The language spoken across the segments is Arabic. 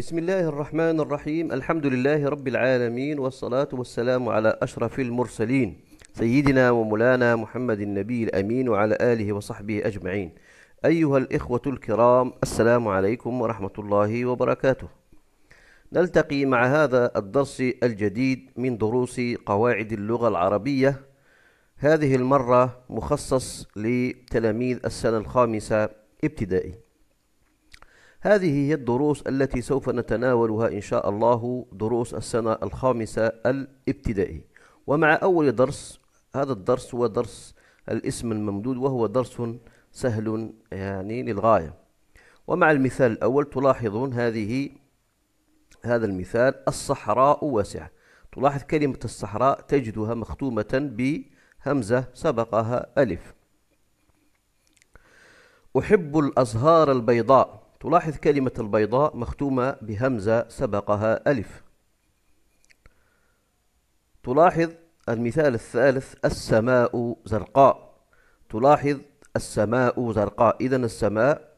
بسم الله الرحمن الرحيم. الحمد لله رب العالمين، والصلاة والسلام على أشرف المرسلين سيدنا ومولانا محمد النبي الأمين وعلى آله وصحبه أجمعين. أيها الإخوة الكرام، السلام عليكم ورحمة الله وبركاته. نلتقي مع هذا الدرس الجديد من دروس قواعد اللغة العربية، هذه المرة مخصص لتلاميذ السنة الخامسة ابتدائي. هذه هي الدروس التي سوف نتناولها إن شاء الله، دروس السنة الخامسة الابتدائي. ومع أول درس، هذا الدرس هو درس الاسم الممدود، وهو درس سهل يعني للغاية. ومع المثال الأول تلاحظون هذا المثال: الصحراء واسعة. تلاحظ كلمة الصحراء تجدها مختومة بهمزة سبقها ألف. أحب الأزهار البيضاء. تلاحظ كلمة البيضاء مختومة بهمزة سبقها ألف. تلاحظ المثال الثالث: السماء زرقاء. تلاحظ السماء زرقاء، إذا السماء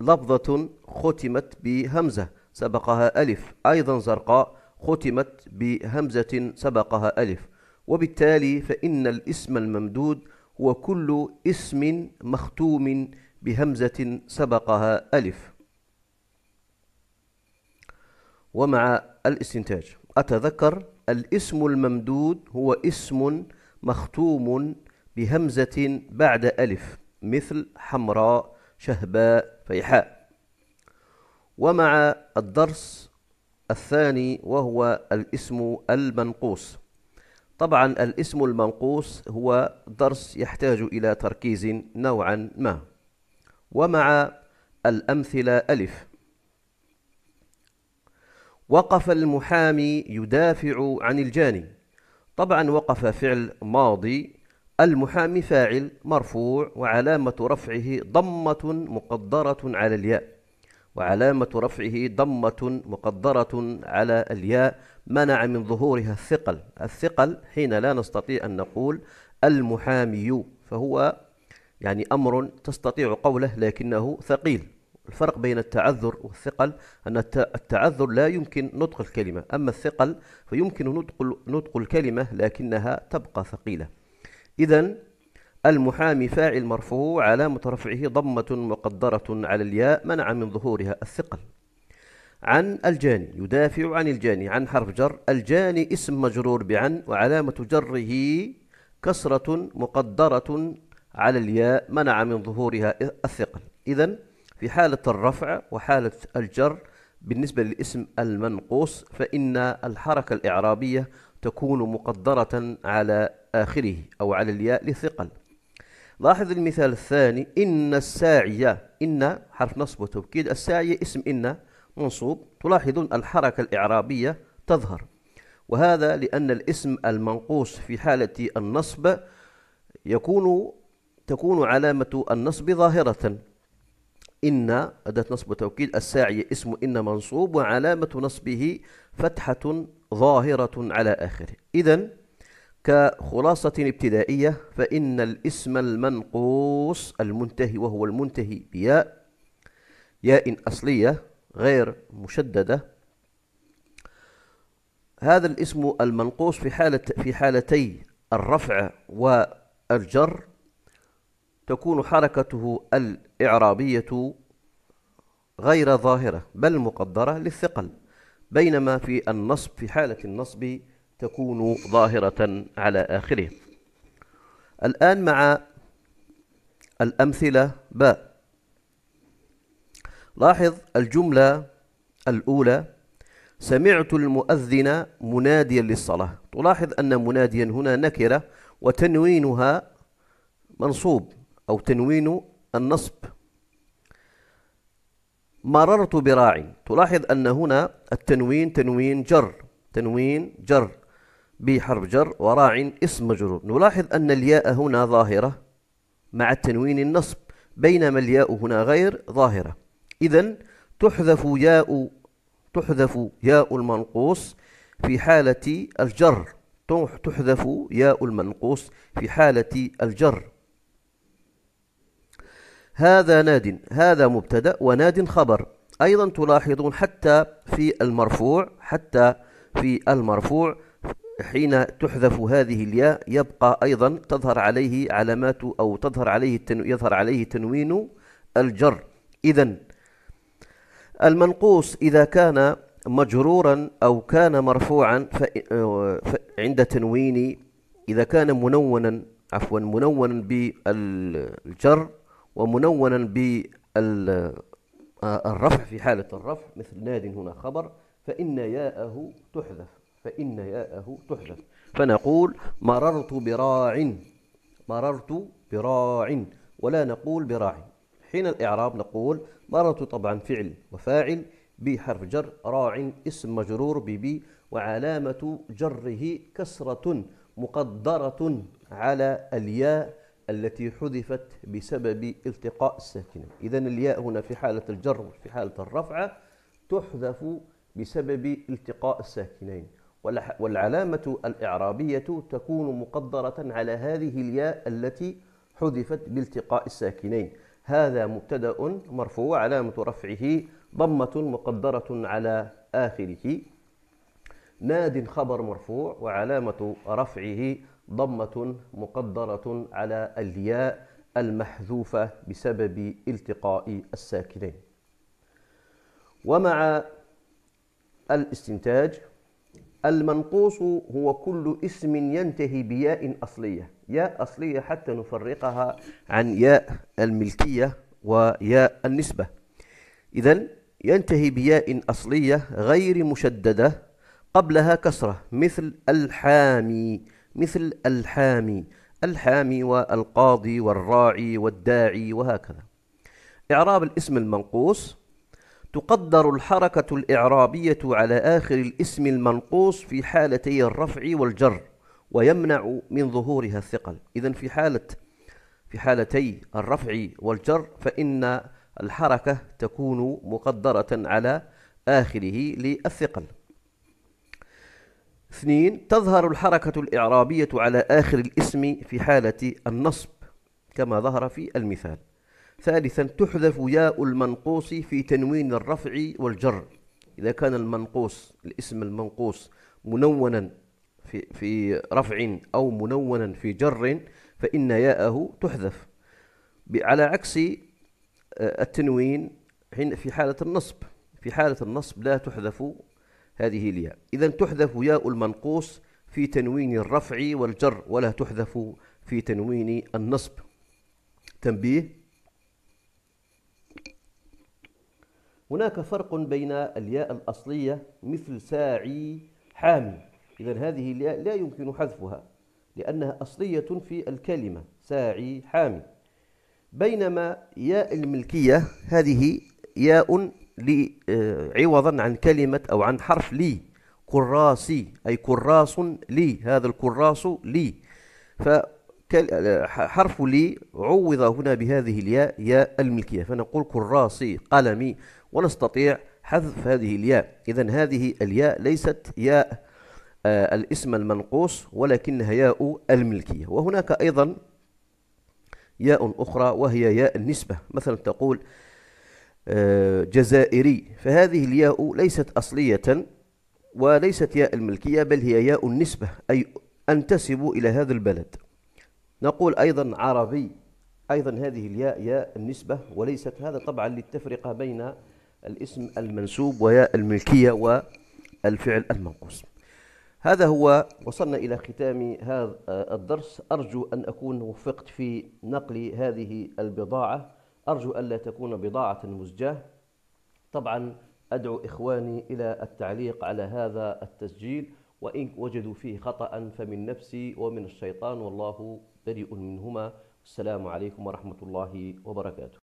لفظة ختمت بهمزة سبقها ألف، أيضا زرقاء ختمت بهمزة سبقها ألف، وبالتالي فإن الاسم الممدود هو كل اسم مختوم بهمزة سبقها ألف. ومع الاستنتاج أتذكر: الاسم الممدود هو اسم مختوم بهمزة بعد ألف، مثل حمراء، شهباء، فيحاء. ومع الدرس الثاني، وهو الاسم المنقوص. طبعا الاسم المنقوص هو درس يحتاج إلى تركيز نوعا ما. ومع الأمثلة ألف: وقف المحامي يدافع عن الجاني. طبعا وقف فعل ماضي، المحامي فاعل مرفوع، وعلامة رفعه ضمة مقدرة على الياء، وعلامة رفعه ضمة مقدرة على الياء، منع من ظهورها الثقل. الثقل حين لا نستطيع أن نقول المحامي، فهو يعني أمر تستطيع قوله لكنه ثقيل. الفرق بين التعذر والثقل أن التعذر لا يمكن نطق الكلمة، أما الثقل فيمكن نطق الكلمة لكنها تبقى ثقيلة. إذا المحامي فاعل مرفوع، علامة رفعه ضمة مقدرة على الياء، منع من ظهورها الثقل. عن الجاني، يدافع عن الجاني، عن حرف جر، الجاني اسم مجرور بعن، وعلامة جره كسرة مقدرة على الياء، منع من ظهورها الثقل. إذن في حالة الرفع وحالة الجر بالنسبة للاسم المنقوص، فإن الحركة الإعرابية تكون مقدرة على آخره أو على الياء لثقل. لاحظ المثال الثاني: إن الساعية. إن حرف نصب وتوكيد، الساعية اسم إن منصوب. تلاحظون الحركة الإعرابية تظهر، وهذا لأن الاسم المنقوص في حالة النصب تكون علامة النصب ظاهرة. إن أداة نصب وتوكيد، الساعية اسم إن منصوب، وعلامة نصبه فتحة ظاهرة على آخره. إذن كخلاصة ابتدائية، فإن الاسم المنقوص المنتهي، وهو المنتهي بياء، ياء أصلية غير مشددة، هذا الاسم المنقوص في حالتي الرفع والجر تكون حركته الإعرابية غير ظاهرة بل مقدرة للثقل، بينما في النصب في حالة النصب تكون ظاهرة على آخره. الآن مع الأمثلة باء. لاحظ الجملة الأولى: سمعت المؤذن مناديا للصلاة. تلاحظ أن مناديا هنا نكرة، وتنوينها منصوب أو تنوين النصب. مررت براعي. تلاحظ أن هنا التنوين تنوين جر بحرف جر، وراع اسم مجرور. نلاحظ أن الياء هنا ظاهرة مع التنوين النصب، بينما الياء هنا غير ظاهرة. إذن تحذف ياء المنقوص في حالة الجر، تحذف ياء المنقوص في حالة الجر. هذا ناد، هذا مبتدأ وناد خبر. أيضا تلاحظون حتى في المرفوع حين تحذف هذه الياء يبقى أيضا تظهر عليه علامات أو يظهر عليه تنوين الجر. إذن المنقوص إذا كان مجرورا أو كان مرفوعا عند تنوين، إذا كان منونا بالجر ومنونا بالرفع في حالة الرفع مثل ناد هنا خبر، فإن ياءه تحذف فنقول مررت براع ولا نقول براع. حين الإعراب نقول مررت طبعا فعل وفاعل، بحرف جر، راع اسم مجرور ببي، وعلامة جره كسرة مقدرة على الياء التي حذفت بسبب التقاء الساكنين. إذن الياء هنا في حالة الجر وفي حالة الرفع تحذف بسبب التقاء الساكنين، والعلامة الإعرابية تكون مقدرة على هذه الياء التي حذفت بالتقاء الساكنين. هذا مبتدأ مرفوع علامة رفعه ضمة مقدرة على آخره. ناد خبر مرفوع وعلامة رفعه ضمة مقدرة على الياء المحذوفة بسبب التقاء الساكنين. ومع الاستنتاج، المنقوص هو كل اسم ينتهي بياء أصلية، حتى نفرقها عن ياء الملكية وياء النسبة. إذن ينتهي بياء أصلية غير مشددة قبلها كسرة مثل الحامي، والقاضي والراعي والداعي وهكذا. إعراب الاسم المنقوص: تقدر الحركة الإعرابية على آخر الاسم المنقوص في حالتي الرفع والجر، ويمنع من ظهورها الثقل. إذن في حالتي الرفع والجر فإن الحركة تكون مقدرة على آخره للثقل. 2. تظهر الحركة الإعرابية على آخر الاسم في حالة النصب كما ظهر في المثال. 3. تحذف ياء المنقوص في تنوين الرفع والجر. إذا كان المنقوص الاسم المنقوص منونا في رفع أو منونا في جر فإن ياءه تحذف، على عكس التنوين في حالة النصب. في حالة النصب لا تحذف هذه الياء. إذا تحذف ياء المنقوص في تنوين الرفع والجر ولا تحذف في تنوين النصب. تنبيه: هناك فرق بين الياء الأصلية مثل ساعي، حامي. إذن هذه الياء لا يمكن حذفها لأنها أصلية في الكلمة ساعي حامي، بينما ياء الملكية هذه ياء عوضا عن كلمة أو عن حرف لي، كراسي أي كراس لي، هذا الكراس لي، فحرف لي عوض هنا بهذه الياء ياء الملكية فنقول كراسي قلمي ونستطيع حذف هذه الياء. إذن هذه الياء ليست ياء الاسم المنقوص ولكنها ياء الملكية. وهناك أيضا ياء أخرى وهي ياء النسبة، مثلا تقول جزائري، فهذه الياء ليست أصلية وليست ياء الملكية بل هي ياء النسبة أي أنتسب إلى هذا البلد. نقول أيضا عربي، أيضا هذه الياء ياء النسبة وليست، هذا طبعا للتفرقة بين الاسم المنسوب وياء الملكية والفعل المنقوص. هذا هو، وصلنا إلى ختام هذا الدرس. أرجو أن أكون وفقت في نقل هذه البضاعة، أرجو ألا تكون بضاعة مزجاة. طبعا أدعو إخواني إلى التعليق على هذا التسجيل، وإن وجدوا فيه خطأ فمن نفسي ومن الشيطان، والله بريء منهما. السلام عليكم ورحمة الله وبركاته.